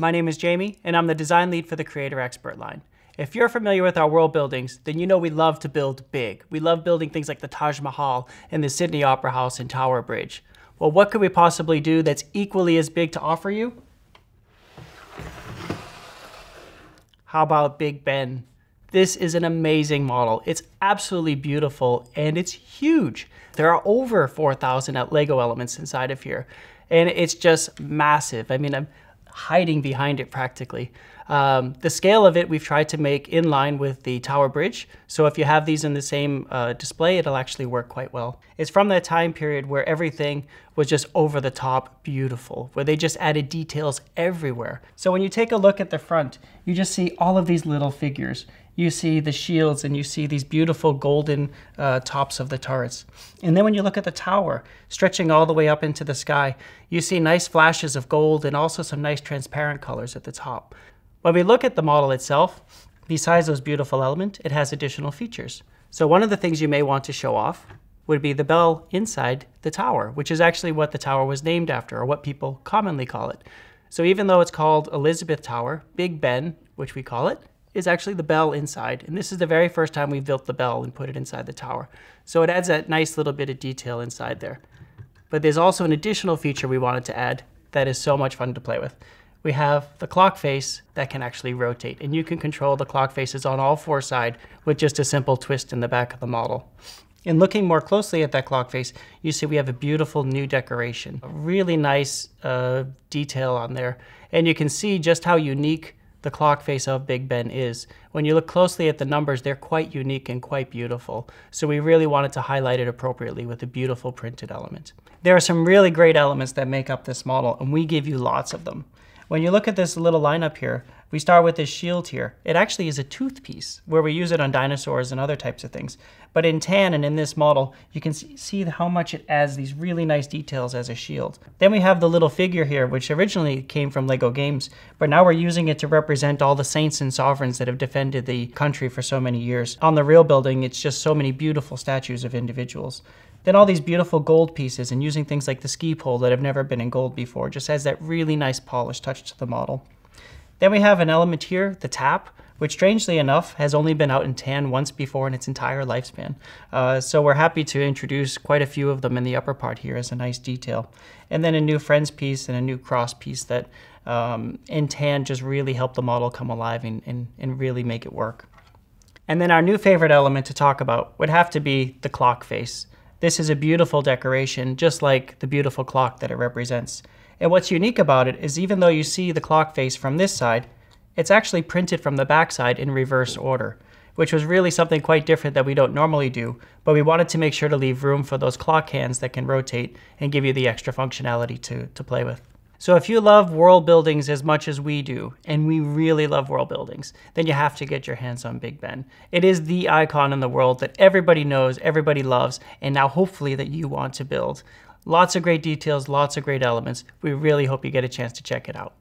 My name is Jamie, and I'm the design lead for the Creator Expert line. If you're familiar with our world buildings, then you know we love to build big. We love building things like the Taj Mahal and the Sydney Opera House and Tower Bridge. Well, what could we possibly do that's equally as big to offer you? How about Big Ben? This is an amazing model. It's absolutely beautiful and it's huge. There are over 4,000 LEGO elements inside of here and it's just massive. I mean, I'm hiding behind it practically. The scale of it we've tried to make in line with the Tower Bridge. So if you have these in the same display, it'll actually work quite well. It's from that time period where everything was just over the top beautiful, where they just added details everywhere. So when you take a look at the front, you just see all of these little figures. You see the shields and you see these beautiful golden tops of the turrets. And then when you look at the tower, stretching all the way up into the sky, you see nice flashes of gold and also some nice transparent colors at the top. When we look at the model itself, besides those beautiful elements, it has additional features. So one of the things you may want to show off would be the bell inside the tower, which is actually what the tower was named after, or what people commonly call it. So even though it's called Elizabeth Tower, Big Ben, which we call it, is actually the bell inside. And this is the very first time we built the bell and put it inside the tower. So it adds that nice little bit of detail inside there. But there's also an additional feature we wanted to add that is so much fun to play with. We have the clock face that can actually rotate, and you can control the clock faces on all four sides with just a simple twist in the back of the model. And looking more closely at that clock face, you see we have a beautiful new decoration, a really nice detail on there. And you can see just how unique the clock face of Big Ben is. When you look closely at the numbers, they're quite unique and quite beautiful. So we really wanted to highlight it appropriately with a beautiful printed element. There are some really great elements that make up this model, and we give you lots of them. When you look at this little lineup here, we start with this shield here. It actually is a toothpiece where we use it on dinosaurs and other types of things. But in tan and in this model, you can see how much it adds these really nice details as a shield. Then we have the little figure here, which originally came from LEGO games, but now we're using it to represent all the saints and sovereigns that have defended the country for so many years. On the real building, it's just so many beautiful statues of individuals. Then all these beautiful gold pieces and using things like the ski pole that have never been in gold before just has that really nice polished touch to the model. Then we have an element here, the tap, which strangely enough has only been out in tan once before in its entire lifespan. So we're happy to introduce quite a few of them in the upper part here as a nice detail. And then a new friends piece and a new cross piece that in tan just really helped the model come alive and really make it work. And then our new favorite element to talk about would have to be the clock face. This is a beautiful decoration, just like the beautiful clock that it represents. And what's unique about it is even though you see the clock face from this side, it's actually printed from the backside in reverse order, which was really something quite different that we don't normally do, but we wanted to make sure to leave room for those clock hands that can rotate and give you the extra functionality to play with. So if you love world buildings as much as we do, and we really love world buildings, then you have to get your hands on Big Ben. It is the icon in the world that everybody knows, everybody loves, and now hopefully that you want to build. Lots of great details, lots of great elements. We really hope you get a chance to check it out.